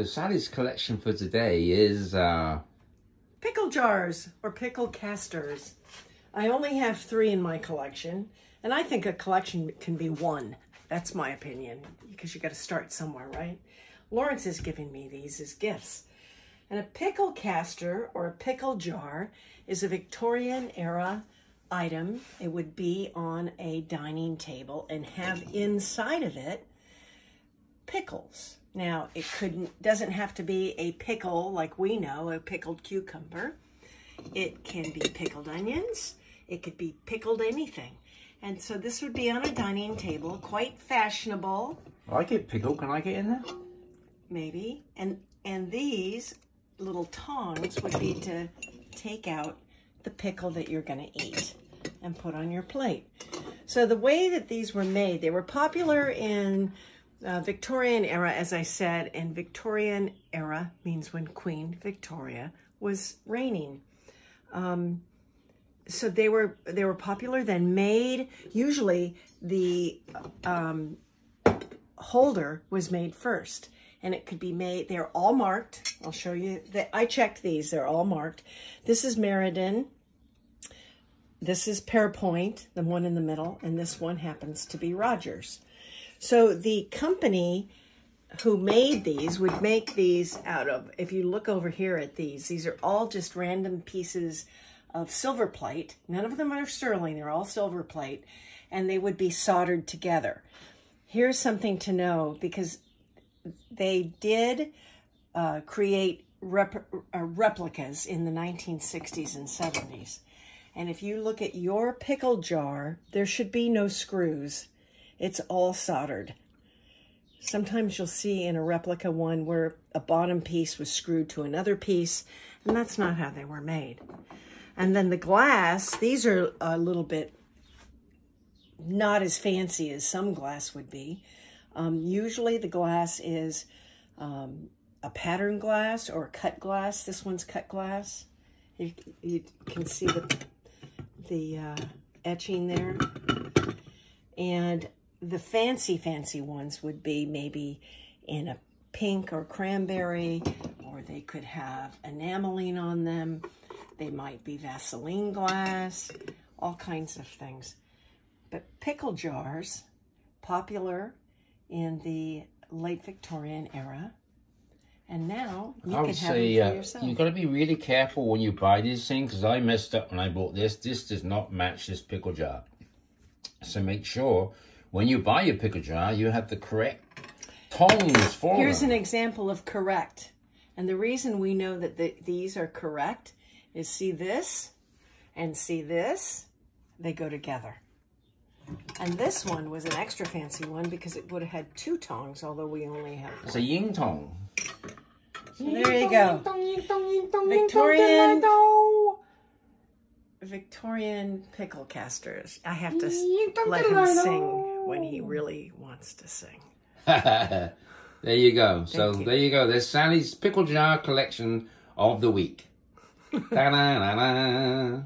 So Sally's collection for today is pickle jars or pickle casters. I only have 3 in my collection, and I think a collection can be 1. That's my opinion, because you got to start somewhere, right? Lawrence is giving me these as gifts. And a pickle caster or a pickle jar is a Victorian era item. It would be on a dining table and have inside of it pickles. Now, it doesn't have to be a pickle like we know, a pickled cucumber. It can be pickled onions. It could be pickled anything. And so this would be on a dining table, quite fashionable. I get pickled. Can I get in there? Maybe. And these little tongs would be to take out the pickle that you're going to eat and put on your plate. So the way that these were made, they were popular in Victorian era, as I said, and Victorian era means when Queen Victoria was reigning. So they were popular then, made, usually the holder was made first, and it could be made, they're all marked. I'll show you, I checked these, they're all marked. This is Meriden, this is Pairpoint, the one in the middle, and this one happens to be Rogers. So the company who made these would make these out of, if you look over here at these are all just random pieces of silver plate. None of them are sterling, they're all silver plate, and they would be soldered together. Here's something to know, because they did create replicas in the 1960s and 70s. And if you look at your pickle jar, there should be no screws. It's all soldered. Sometimes you'll see in a replica one where a bottom piece was screwed to another piece, and that's not how they were made. And then the glass, these are a little bit not as fancy as some glass would be. Usually the glass is a pattern glass or cut glass. This one's cut glass. You can see the etching there. And the fancy ones would be maybe in a pink or cranberry, or they could have enameling on them. They might be Vaseline glass, all kinds of things. But pickle jars, popular in the late Victorian era. And now you can have them for yourself. You've got to be really careful when you buy these things, because I messed up when I bought this. This does not match this pickle jar. So make sure when you buy your pickle jar, you have the correct tongs for them. Here's an example of correct. And the reason we know that these are correct is, see this and see this, they go together. And this one was an extra fancy one because it would have had 2 tongs, although we only have 1. It's a yin tong. So there you go. Victorian pickle casters. I have to let him sing when he really wants to sing. There you go. So there you go. There's Sally's pickle jar collection of the week. Da-da-da-da.